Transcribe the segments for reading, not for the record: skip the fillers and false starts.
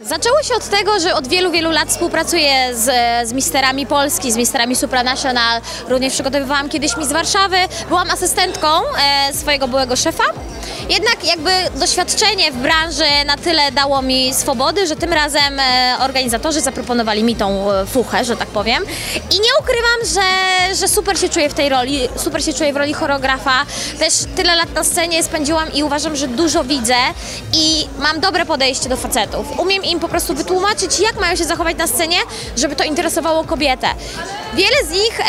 Zaczęło się od tego, że od wielu lat współpracuję z misterami Polski, z misterami Supranational. Również przygotowywałam kiedyś Miss Warszawy. Byłam asystentką swojego byłego szefa. Jednak jakby doświadczenie w branży na tyle dało mi swobody, że tym razem organizatorzy zaproponowali mi tą fuchę, że tak powiem. I nie ukrywam, że super się czuję w tej roli, super się czuję w roli choreografa. Też tyle lat na scenie spędziłam i uważam, że dużo widzę i mam dobre podejście do facetów. Umiem im po prostu wytłumaczyć, jak mają się zachować na scenie, żeby to interesowało kobietę. Wiele z nich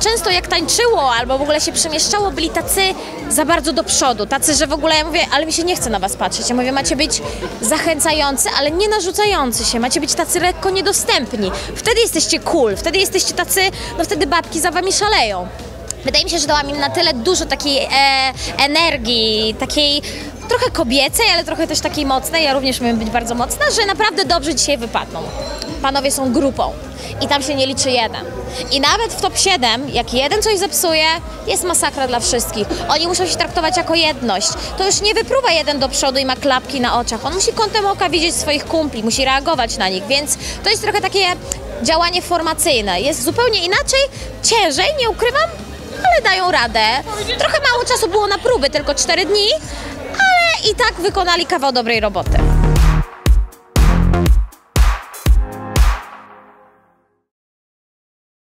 często jak tańczyło albo w ogóle się przemieszczało, byli tacy za bardzo do przodu, tacy, że w ogóle ja mówię, ale mi się nie chce na was patrzeć. Ja mówię, macie być zachęcający, ale nie narzucający się, macie być tacy lekko niedostępni. Wtedy jesteście cool, wtedy jesteście tacy, no wtedy babki za wami szaleją. Wydaje mi się, że dałam im na tyle dużo takiej energii, takiej trochę kobiecej, ale trochę też takiej mocnej, ja również umiem być bardzo mocna, że naprawdę dobrze dzisiaj wypadną. Panowie są grupą i tam się nie liczy jeden. I nawet w top 7, jak jeden coś zepsuje, jest masakra dla wszystkich. Oni muszą się traktować jako jedność. To już nie wyprówa jeden do przodu i ma klapki na oczach. On musi kątem oka widzieć swoich kumpli, musi reagować na nich, więc to jest trochę takie działanie formacyjne. Jest zupełnie inaczej, ciężej, nie ukrywam, ale dają radę. Trochę mało czasu było na próby, tylko 4 dni, ale i tak wykonali kawał dobrej roboty.